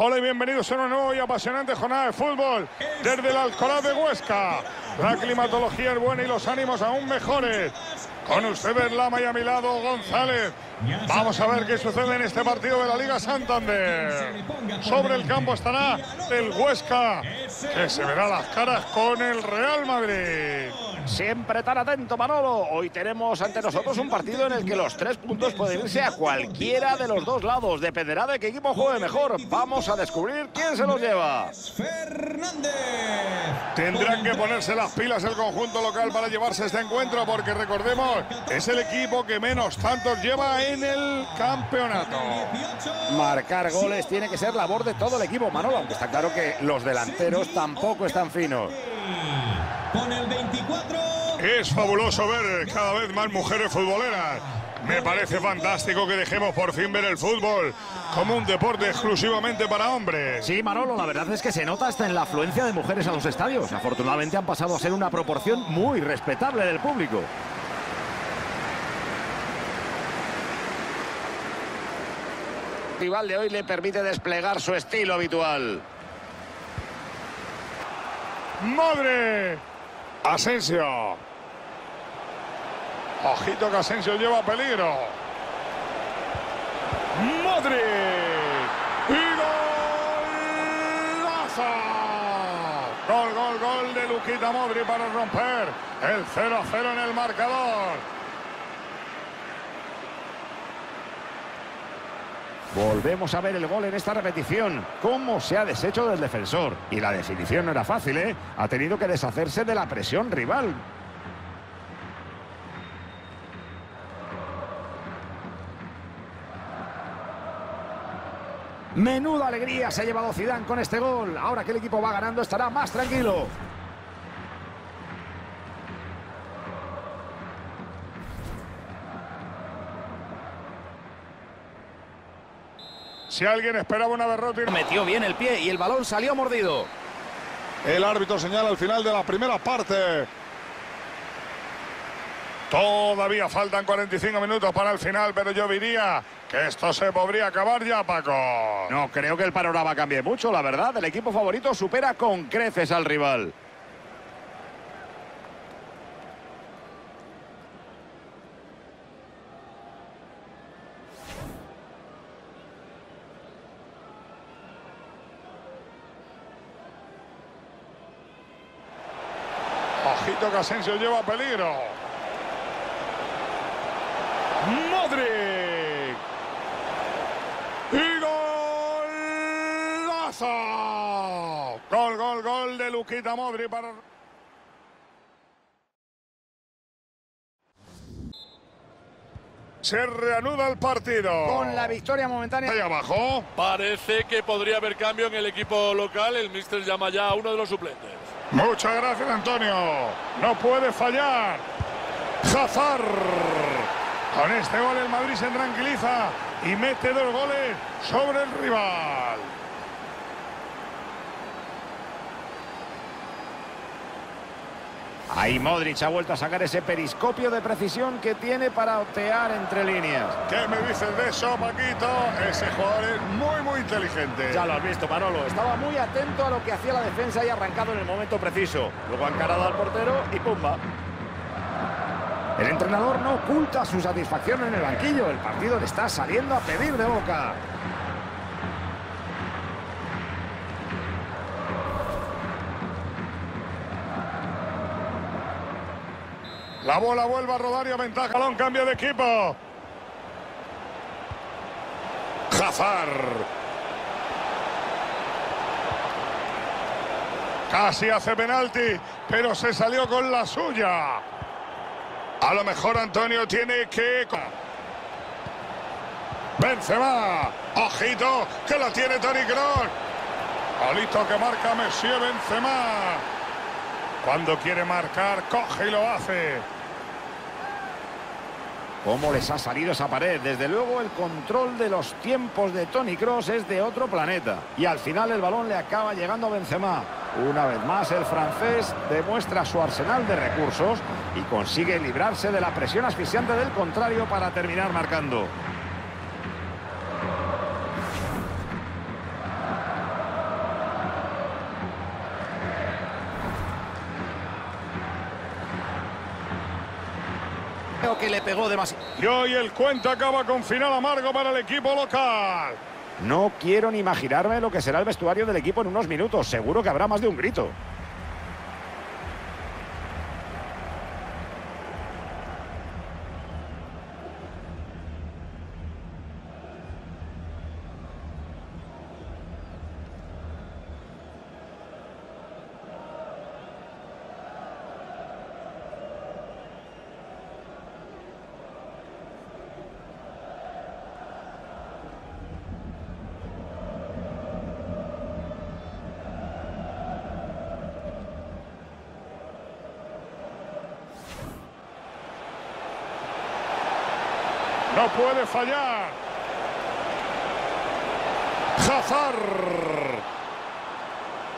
Hola y bienvenidos a una nueva y apasionante jornada de fútbol desde el Alcoraz de Huesca. La climatología es buena y los ánimos aún mejores. Con ustedes Lama y a mi lado González. Vamos a ver qué sucede en este partido de la Liga Santander. Sobre el campo estará el Huesca, que se verá las caras con el Real Madrid. Siempre tan atento, Manolo. Hoy tenemos ante nosotros un partido en el que los 3 puntos pueden irse a cualquiera de los dos lados. Dependerá de qué equipo juegue mejor. Vamos a descubrir quién se los lleva. Fernández. Tendrán que ponerse las pilas el conjunto local para llevarse este encuentro, porque recordemos, es el equipo que menos tantos lleva en el campeonato. Marcar goles tiene que ser labor de todo el equipo, Manolo, aunque está claro que los delanteros tampoco están finos. Con el 24. Es fabuloso ver cada vez más mujeres futboleras. Me parece fantástico que dejemos por fin ver el fútbol como un deporte exclusivamente para hombres. Sí, Manolo, la verdad es que se nota hasta en la afluencia de mujeres a los estadios. Afortunadamente han pasado a ser una proporción muy respetable del público. El rival de hoy le permite desplegar su estilo habitual. Modrić. Asensio. Ojito que Asensio lleva peligro. Modrić. ¡Y golazo! Gol, gol, gol de Luquita Modrić para romper el 0-0 en el marcador. Volvemos a ver el gol en esta repetición. Cómo se ha deshecho del defensor. Y la definición no era fácil, ¿eh? Ha tenido que deshacerse de la presión rival. Menuda alegría se ha llevado Zidane con este gol. Ahora que el equipo va ganando estará más tranquilo. Si alguien esperaba una derrota, metió bien el pie y el balón salió mordido. El árbitro señala el final de la primera parte. Todavía faltan 45 minutos para el final, pero yo diría que esto se podría acabar ya, Paco. No creo que el panorama cambie mucho, la verdad. El equipo favorito supera con creces al rival. Que Asensio lleva peligro. Modrić. ¡Y golazo! Gol, gol, gol de Luquita Modrić para... Se reanuda el partido. Con la victoria momentánea. Ahí abajo. Parece que podría haber cambio en el equipo local. El míster llama ya a uno de los suplentes. Muchas gracias, Antonio. No puede fallar Hazard. Con este gol el Madrid se tranquiliza y mete 2 goles sobre el rival. Ahí Modrić ha vuelto a sacar ese periscopio de precisión que tiene para otear entre líneas. ¿Qué me dices de eso, Paquito? Ese jugador es muy, muy inteligente. Ya lo has visto, Manolo. Estaba muy atento a lo que hacía la defensa y arrancado en el momento preciso. Luego ha encarado al portero y ¡pumba! El entrenador no oculta su satisfacción en el banquillo. El partido le está saliendo a pedir de boca. La bola vuelve a rodar y aventaja. Balón, cambio de equipo. Hazard. Casi hace penalti, pero se salió con la suya. A lo mejor Antonio tiene que... Benzema. Ojito, que la tiene Toni Kroos. Golito que marca Monsieur Benzema. Cuando quiere marcar, coge y lo hace. ¿Cómo les ha salido esa pared? Desde luego el control de los tiempos de Toni Kroos es de otro planeta. Y al final el balón le acaba llegando a Benzema. Una vez más el francés demuestra su arsenal de recursos y consigue librarse de la presión asfixiante del contrario para terminar marcando. creo que le pegó demasiado. Y hoy el cuento acaba con final amargo para el equipo local. No quiero ni imaginarme lo que será el vestuario del equipo en unos minutos. Seguro que habrá más de un grito. No puede fallar. Hazard.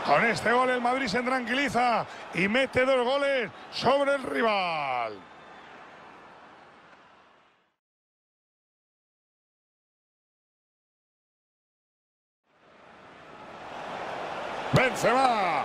Con este gol el Madrid se tranquiliza y mete 2 goles sobre el rival. Benzema.